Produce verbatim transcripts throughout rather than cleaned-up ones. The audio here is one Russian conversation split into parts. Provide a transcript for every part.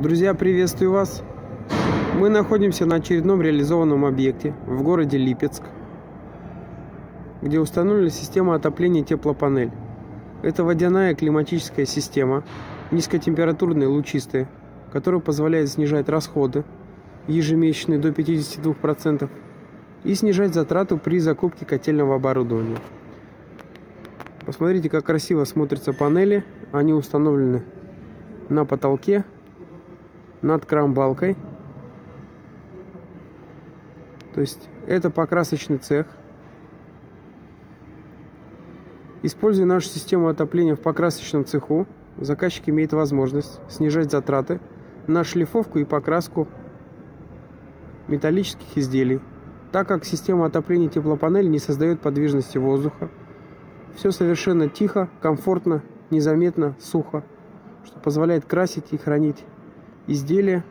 Друзья, приветствую вас! Мы находимся на очередном реализованном объекте в городе Липецк, где установлена система отопления «Теплопанель». Это водяная климатическая система, низкотемпературная, лучистая, которая позволяет снижать расходы ежемесячные до пятидесяти двух процентов и снижать затраты при закупке котельного оборудования. Посмотрите, как красиво смотрятся панели. Они установлены на потолке, над кранбалкой. То есть это покрасочный цех. Используя нашу систему отопления в покрасочном цеху, заказчик имеет возможность снижать затраты на шлифовку и покраску металлических изделий, так как система отопления «Теплопанель» не создает подвижности воздуха. Все совершенно тихо, комфортно, незаметно, сухо, что позволяет красить и хранить изделия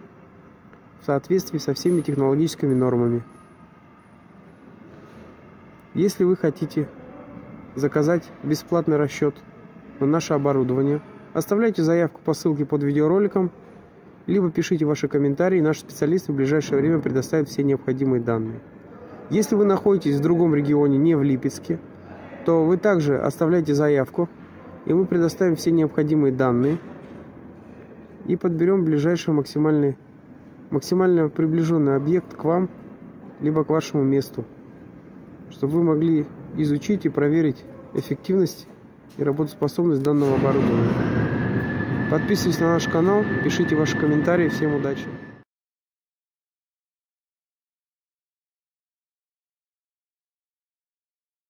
в соответствии со всеми технологическими нормами. Если вы хотите заказать бесплатный расчет на наше оборудование, оставляйте заявку по ссылке под видеороликом, либо пишите ваши комментарии, и наши специалисты в ближайшее время предоставят все необходимые данные. Если вы находитесь в другом регионе, не в Липецке, то вы также оставляйте заявку, и мы предоставим все необходимые данные и подберем ближайший максимальный, максимально приближенный объект к вам, либо к вашему месту, чтобы вы могли изучить и проверить эффективность и работоспособность данного оборудования. Подписывайтесь на наш канал, пишите ваши комментарии. Всем удачи!